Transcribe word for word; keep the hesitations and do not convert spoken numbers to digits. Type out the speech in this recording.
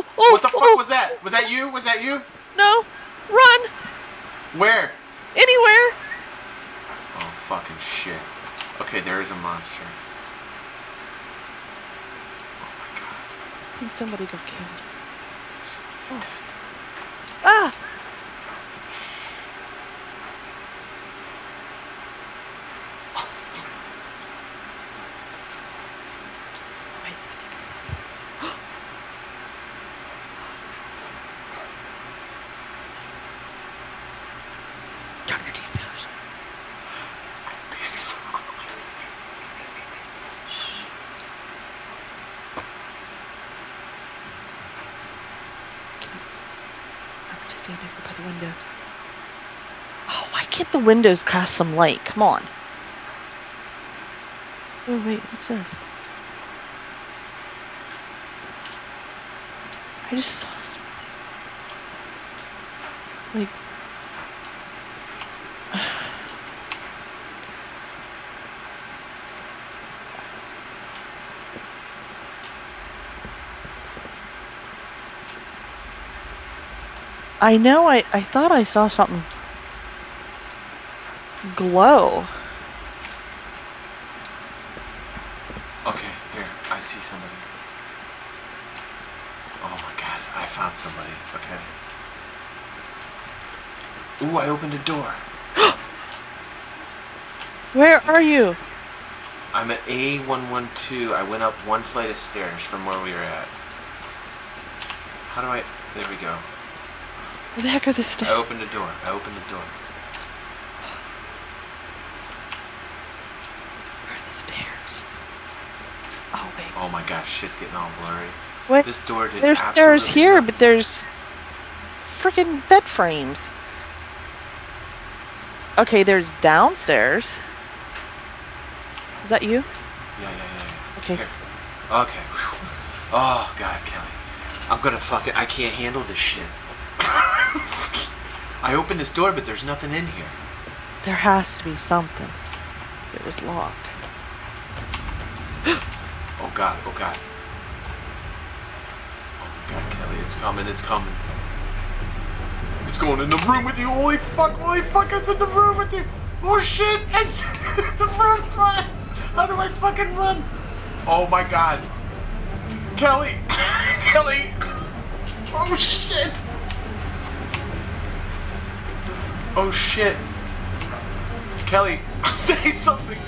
Oh, oh, what the fuck oh. was that? Was that you? Was that you? No. Run. Where? Anywhere. Oh, fucking shit. Okay, there is a monster. Oh, my God. I think somebody got killed. Somebody's oh. dead. Ah! By the windows. Oh, why can't the windows cast some light? Come on. Oh wait, what's this? I just saw something. Like, I know, I, I thought I saw something glow. Okay, here, I see somebody. Oh my God, I found somebody, okay. Ooh, I opened a door. Where are you? I'm at A one twelve, I went up one flight of stairs from where we were at. How do I, there we go. Where the heck are the stairs? I opened the door. I opened the door. Where are the stairs? Oh, wait. Oh my gosh, shit's getting all blurry. What? This door did There's stairs here, nothing. But there's freaking bed frames. Okay, there's downstairs. Is that you? Yeah, yeah, yeah. yeah. Okay. Here. Okay. Whew. Oh, God, Kelly. I'm gonna fuck it. I can't handle this shit. I opened this door, but there's nothing in here. There has to be something. It was locked. Oh God, oh God. Oh my God, Kelly, it's coming, it's coming. It's going in the room with you, holy fuck, holy fuck, it's in the room with you. Oh shit, it's the room, run. How do I fucking run? Oh my God. Kelly, Kelly. Oh shit. Oh shit. Kelly, say something.